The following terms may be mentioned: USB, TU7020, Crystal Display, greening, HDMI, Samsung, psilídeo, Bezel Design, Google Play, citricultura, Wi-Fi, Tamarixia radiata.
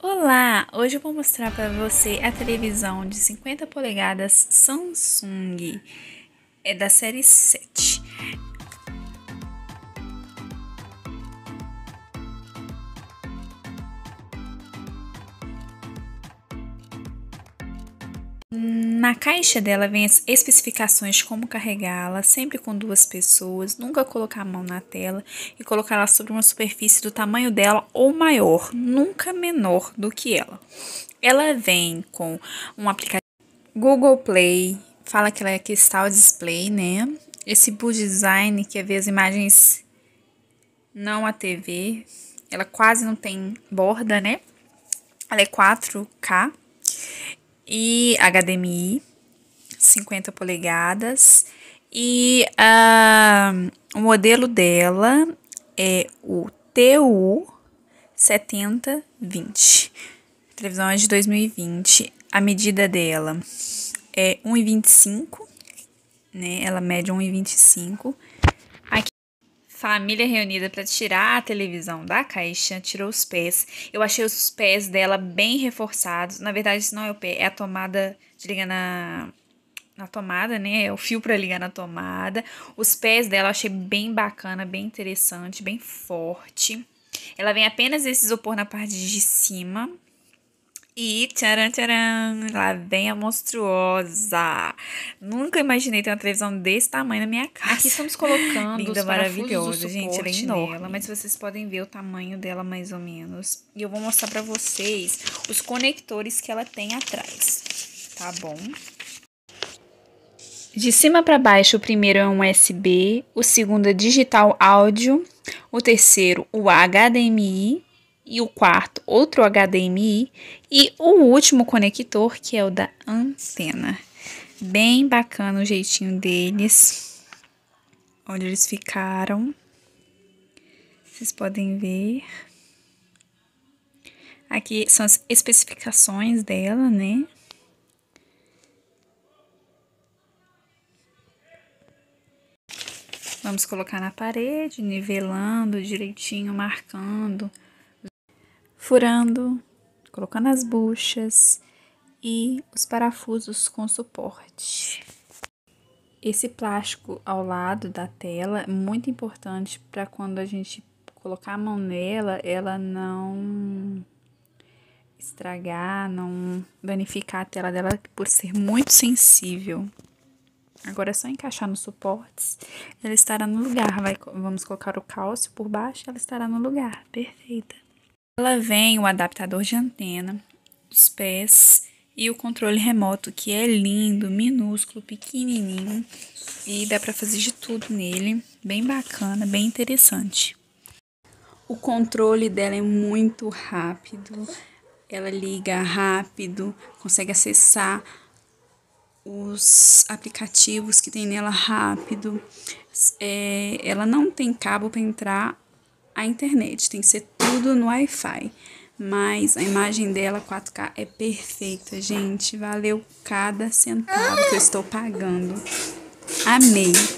Olá! Hoje eu vou mostrar para você a televisão de 50 polegadas Samsung, é da série 7. Na caixa dela vem as especificações de como carregá-la, sempre com duas pessoas, nunca colocar a mão na tela e colocá-la sobre uma superfície do tamanho dela ou maior, nunca menor do que ela. Ela vem com um aplicativo Google Play, fala que ela é Crystal Display, né? Esse Bezel Design que é ver as imagens, não a TV, ela quase não tem borda, né? Ela é 4K. E HDMI, 50 polegadas, e o modelo dela é o TU7020, a televisão é de 2020, a medida dela é 1,25, né, ela mede 1,25, Família reunida para tirar a televisão da caixa, tirou os pés. Eu achei os pés dela bem reforçados. Na verdade, isso não é o pé, é a tomada de ligar na tomada, né? É o fio para ligar na tomada. Os pés dela eu achei bem bacana, bem interessante, bem forte. Ela vem apenas esse isopor na parte de cima. E tcharam, tcharam, lá vem a monstruosa. Nunca imaginei ter uma televisão desse tamanho na minha casa. Aqui estamos colocando linda, os maravilhosa, gente, ela é enorme. Mas vocês podem ver o tamanho dela mais ou menos. E eu vou mostrar pra vocês os conectores que ela tem atrás, tá bom? De cima pra baixo, o primeiro é um USB, o segundo é digital áudio, o terceiro o HDMI. E o quarto, outro HDMI, e o último conector, que é o da antena. Bem bacana o jeitinho deles, onde eles ficaram, vocês podem ver. Aqui são as especificações dela, né? Vamos colocar na parede, nivelando direitinho, marcando, furando, colocando as buchas e os parafusos com suporte. Esse plástico ao lado da tela é muito importante para quando a gente colocar a mão nela, ela não estragar, não danificar a tela dela por ser muito sensível. Agora é só encaixar nos suportes, ela estará no lugar. Vamos colocar o cálcio por baixo, ela estará no lugar, perfeita. Ela vem o adaptador de antena, os pés e o controle remoto, que é lindo, minúsculo, pequenininho, e dá pra fazer de tudo nele, bem bacana, bem interessante. O controle dela é muito rápido, ela liga rápido, consegue acessar os aplicativos que tem nela rápido, ela não tem cabo para entrar a internet, tem que ser tudo no Wi-Fi, mas a imagem dela 4K é perfeita, gente, valeu cada centavo que eu estou pagando, amei!